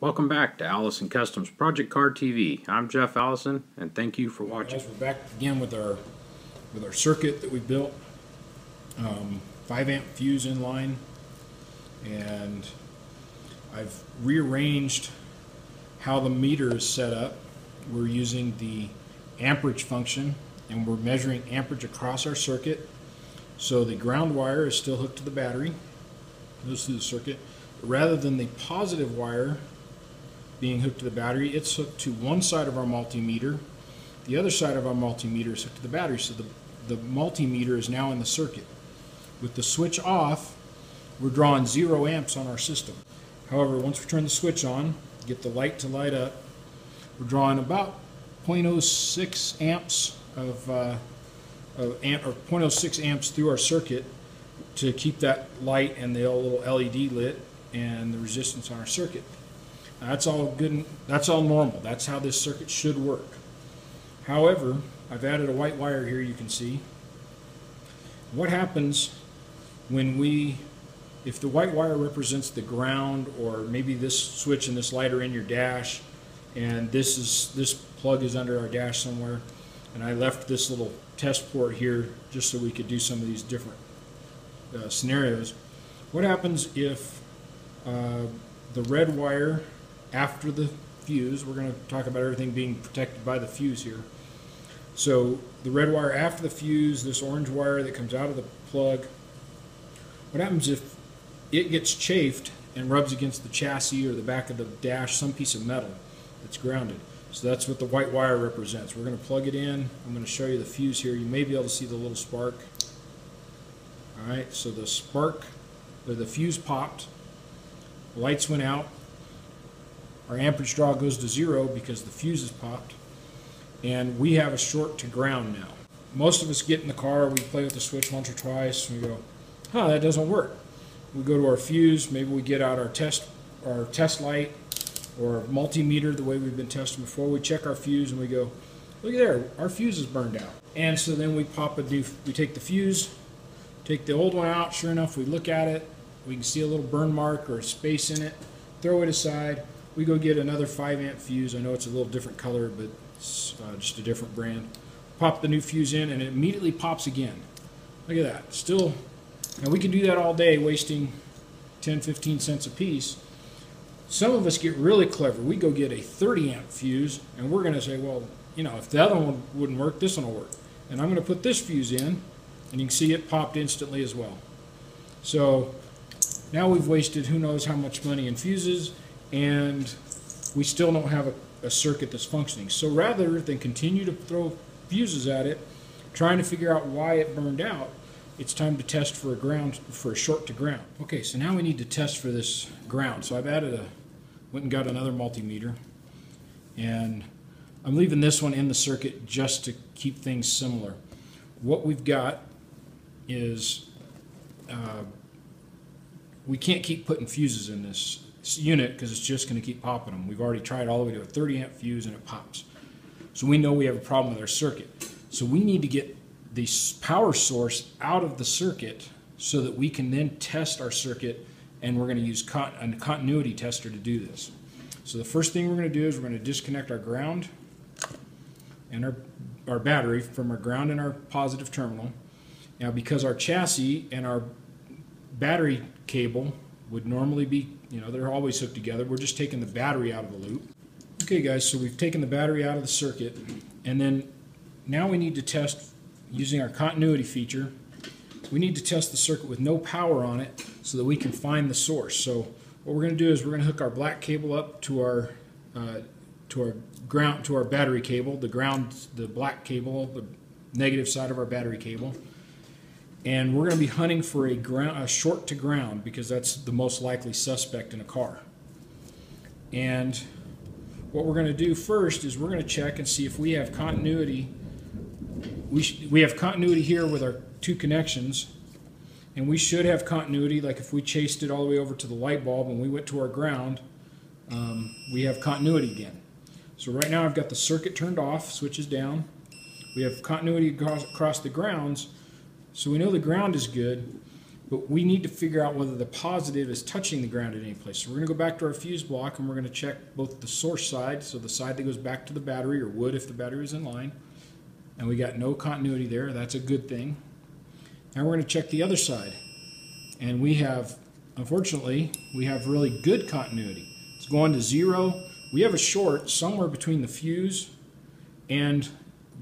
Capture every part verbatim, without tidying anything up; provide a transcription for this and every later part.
Welcome back to Allison Customs Project Car T V. I'm Jeff Allison, and thank you for watching. Guys, we're back again with our with our circuit that we built, um, five amp fuse in line, and I've rearranged how the meter is set up. We're using the amperage function, and we're measuring amperage across our circuit. So the ground wire is still hooked to the battery, goes through the circuit, rather than the positive wire being hooked to the battery. It's hooked to one side of our multimeter. The other side of our multimeter is hooked to the battery, so the, the multimeter is now in the circuit. With the switch off, we're drawing zero amps on our system. However, once we turn the switch on, get the light to light up, we're drawing about zero point zero six amps of, uh, of amp, or zero point zero six amps through our circuit to keep that light and the little L E D lit and the resistance on our circuit. That's all good and that's all normal. That's how this circuit should work. However, I've added a white wire here, you can see. What happens when we, if the white wire represents the ground, or maybe this switch and this light are in your dash, and this is this plug is under our dash somewhere, and I left this little test port here just so we could do some of these different uh, scenarios. What happens if uh, the red wire after the fuse, we're going to talk about everything being protected by the fuse here. So the red wire after the fuse, this orange wire that comes out of the plug, what happens if it gets chafed and rubs against the chassis or the back of the dash, some piece of metal that's grounded? So that's what the white wire represents. We're going to plug it in. I'm going to show you the fuse here. You may be able to see the little spark. All right, so the spark, or the fuse popped, lights went out. Our amperage draw goes to zero because the fuse is popped, and we have a short to ground now. Most of us get in the car, we play with the switch once or twice, and we go, huh, that doesn't work. We go to our fuse, maybe we get out our test, our test light or multimeter the way we've been testing before. We check our fuse and we go, look at there, our fuse is burned out. And so then we pop a new, we take the fuse, take the old one out, sure enough, we look at it, we can see a little burn mark or a space in it, throw it aside. We go get another five amp fuse. I know it's a little different color, but it's uh, just a different brand. Pop the new fuse in, and it immediately pops again. Look at that. Still, and we can do that all day, wasting ten, fifteen cents a piece. Some of us get really clever. We go get a thirty amp fuse, and we're going to say, well, you know, if the other one wouldn't work, this one will work. And I'm going to put this fuse in, and you can see it popped instantly as well. So now we've wasted who knows how much money in fuses, and we still don't have a, a circuit that's functioning. So rather than continue to throw fuses at it, trying to figure out why it burned out, it's time to test for a ground, for a short to ground. Okay, so now we need to test for this ground. So I've added a, went and got another multimeter, and I'm leaving this one in the circuit just to keep things similar. What we've got is, uh, we can't keep putting fuses in this unit because it's just going to keep popping them. We've already tried all the way to a thirty amp fuse and it pops. So we know we have a problem with our circuit. So we need to get the power source out of the circuit so that we can then test our circuit, and we're going to use con a continuity tester to do this. So the first thing we're going to do is we're going to disconnect our ground and our, our battery from our ground and our positive terminal. Now, because our chassis and our battery cable would normally be, you know, they're always hooked together. We're just taking the battery out of the loop. Okay, guys, so we've taken the battery out of the circuit, and then now we need to test using our continuity feature. We need to test the circuit with no power on it so that we can find the source. So what we're going to do is we're going to hook our black cable up to our uh, to our ground to our battery cable, the ground, the black cable, the negative side of our battery cable. And we're going to be hunting for a, ground, a short to ground, because that's the most likely suspect in a car. And what we're going to do first is we're going to check and see if we have continuity. We, sh we have continuity here with our two connections, and we should have continuity. Like if we chased it all the way over to the light bulb and we went to our ground, um, we have continuity again. So right now I've got the circuit turned off, switches down. We have continuity across, across the grounds. So we know the ground is good. but we need to figure out whether the positive is touching the ground at any place. So we're going to go back to our fuse block and we're going to check both the source side, so the side that goes back to the battery or would if the battery is in line, and we got no continuity there. That's a good thing. Now we're going to check the other side, and we have, unfortunately, we have really good continuity. It's going to zero. We have a short somewhere between the fuse and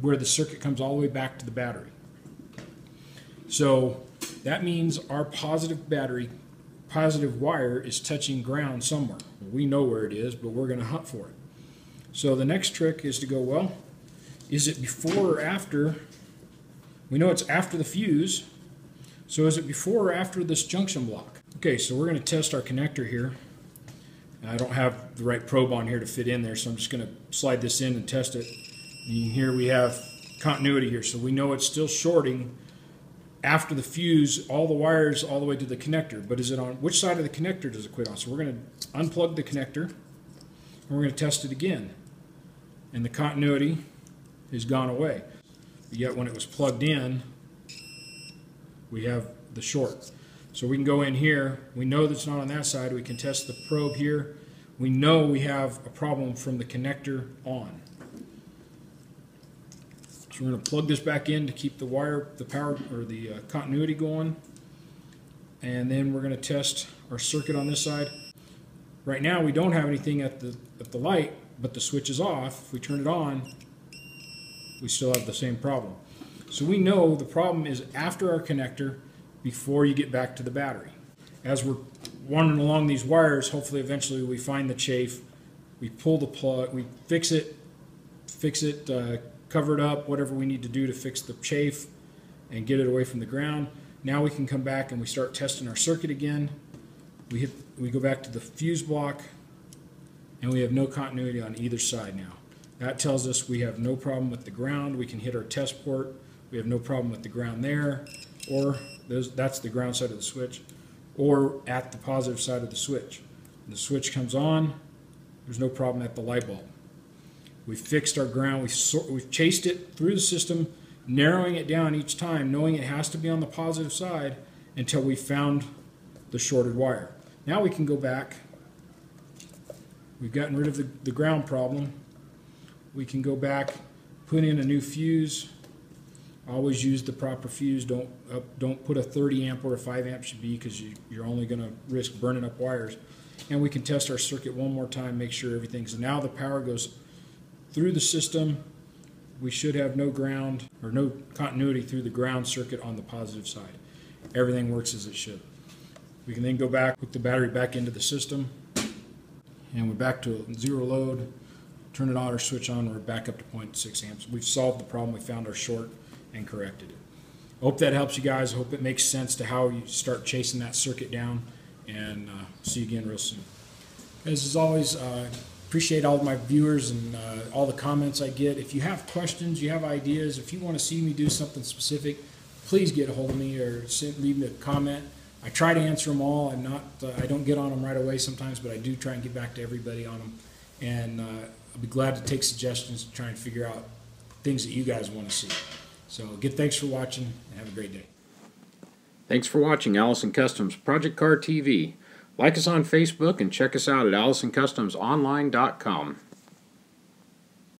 where the circuit comes all the way back to the battery. So that means our positive battery, positive wire is touching ground somewhere. We know where it is, but we're going to hunt for it. So the next trick is to go, well, is it before or after? We know it's after the fuse, so is it before or after this junction block? Okay, so we're going to test our connector here. I don't have the right probe on here to fit in there, so I'm just going to slide this in and test it. And here we have continuity here, so we know it's still shorting after the fuse, all the wires all the way to the connector. But is it on, which side of the connector does it quit on? So we're going to unplug the connector, and we're going to test it again. And the continuity has gone away. But yet when it was plugged in, we have the short. So we can go in here, we know that's not on that side, we can test the probe here. We know we have a problem from the connector on. So we're going to plug this back in to keep the wire, the power, or the uh, continuity going, and then we're going to test our circuit on this side. Right now we don't have anything at the at the light, but the switch is off. If we turn it on, we still have the same problem. So we know the problem is after our connector, before you get back to the battery. As we're wandering along these wires, hopefully eventually we find the chafe, we pull the plug, we fix it, fix it. Uh, cover it up, whatever we need to do to fix the chafe and get it away from the ground. Now we can come back and we start testing our circuit again. We, hit, we go back to the fuse block, and we have no continuity on either side now. That tells us we have no problem with the ground. We can hit our test port. We have no problem with the ground there, or those, that's the ground side of the switch, or at the positive side of the switch. When the switch comes on, there's no problem at the light bulb. We fixed our ground, we've, sort, we've chased it through the system, narrowing it down each time, knowing it has to be on the positive side until we found the shorted wire. Now we can go back. We've gotten rid of the, the ground problem. We can go back, put in a new fuse. Always use the proper fuse. Don't, uh, don't put a thirty amp or a five amp should be, because you, you're only going to risk burning up wires. And we can test our circuit one more time, make sure everything's, so now the power goes through the system. We should have no ground or no continuity through the ground circuit on the positive side. Everything works as it should. We can then go back, hook the battery back into the system, and we're back to zero load. Turn it on or switch on, we're back up to zero point six amps. We've solved the problem, we found our short and corrected it. Hope that helps you guys. Hope it makes sense to how you start chasing that circuit down, and uh, see you again real soon. As is always, uh, appreciate all of my viewers and uh, all the comments I get. If you have questions, you have ideas, if you want to see me do something specific, please get a hold of me or send, leave me a comment. I try to answer them all. I'm not, uh, I don't get on them right away sometimes, but I do try and get back to everybody on them. And uh, I'll be glad to take suggestions to try and figure out things that you guys want to see. So again, thanks for watching, and have a great day. Thanks for watching Allison Customs Project Car T V. Like us on Facebook and check us out at Allison Customs Online dot com.